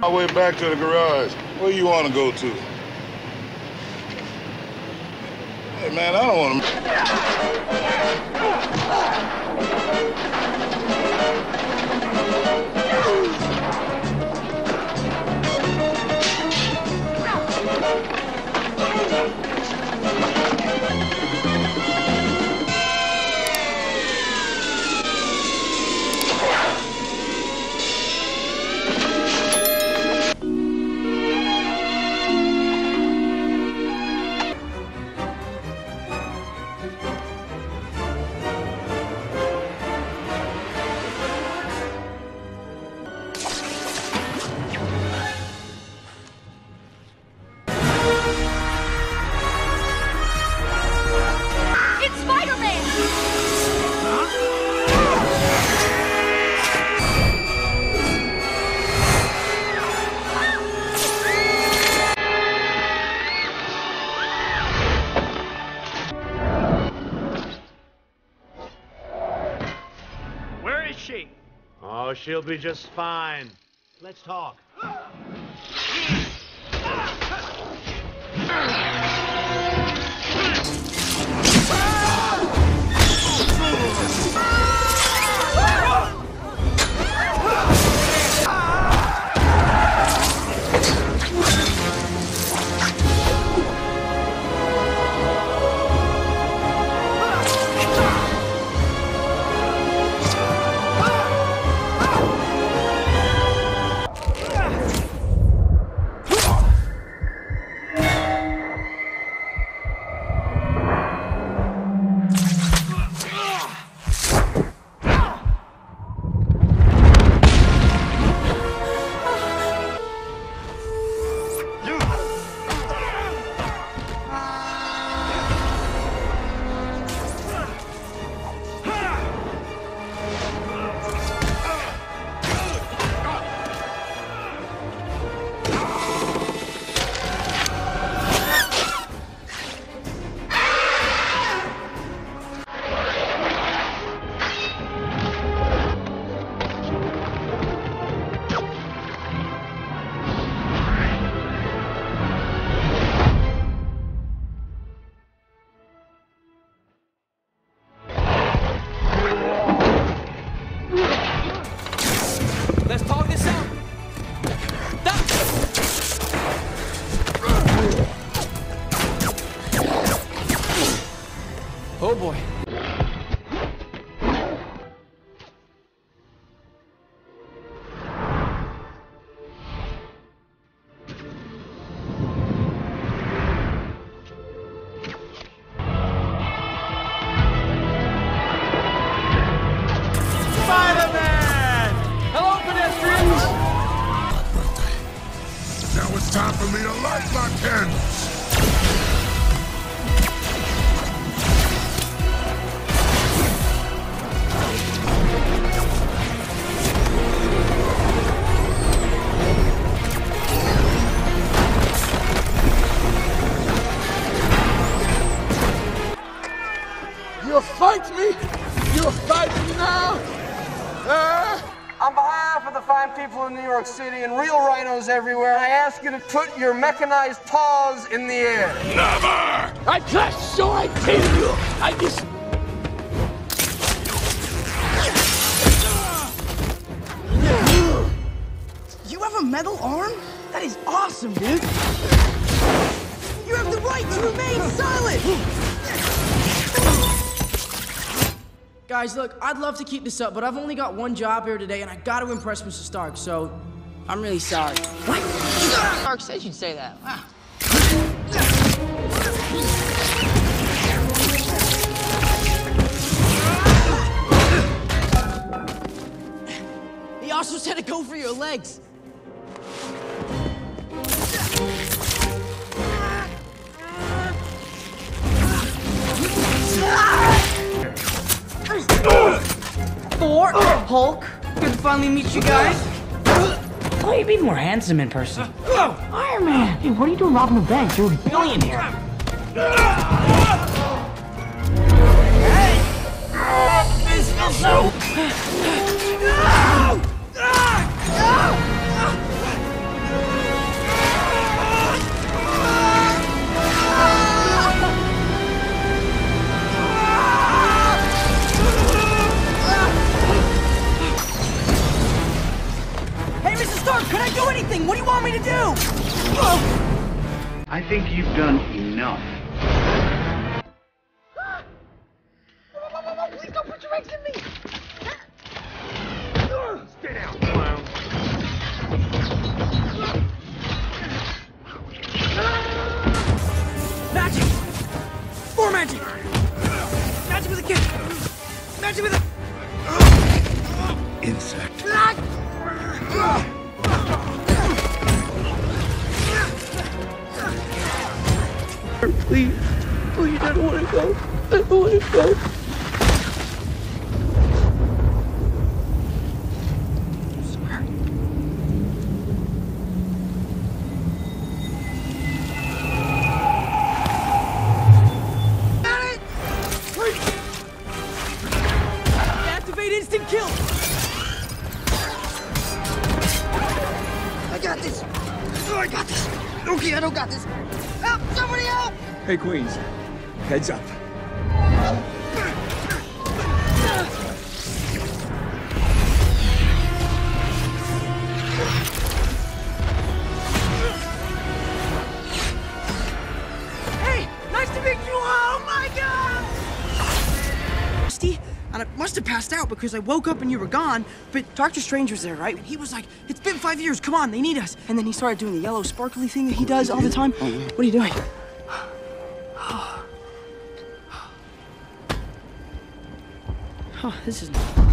My way back to the garage. Where you want to go to? Hey, man, I don't want Oh, she'll be just fine. Let's talk. Oh boy. Spider-Man! Hello, pedestrians! Now it's time for me to light my candles! Fight me! You'll fight me now! On behalf of the fine people of New York City and real rhinos everywhere, I ask you to put your mechanized paws in the air. Never! I trust, so I tell you. I just... You have a metal arm? That is awesome, dude! You have the right to remain silent! Guys, look, I'd love to keep this up, but I've only got one job here today, and I gotta impress Mr. Stark, so I'm really sorry. What? Stark said you'd say that. Wow. He also said to go for your legs. Thor, Hulk, good to finally meet you guys. Why are you being more handsome in person? Iron Man! Hey, what are you doing robbing the bank? You're a billionaire. Hey! This feels so... No! Could I do anything? What do you want me to do? I think you've done enough. No, please don't put your eggs in me! Stay down, clown. Magic! More magic! Magic with a kick! Magic with a... Insect. Please, please, I don't want to go. I don't want to go. I swear. Got it! Please! Activate instant kill! I got this! Oh, I got this! Okay, I don't got this! Help! Somebody help! Hey, Queens. Heads up. Hey! Nice to meet you! Oh, my God! Rusty, I must have passed out because I woke up and you were gone, but Dr. Strange was there, right? And he was like, it's been 5 years, come on, they need us. And then he started doing the yellow sparkly thing that he does all the time. What are you doing? Oh, this is...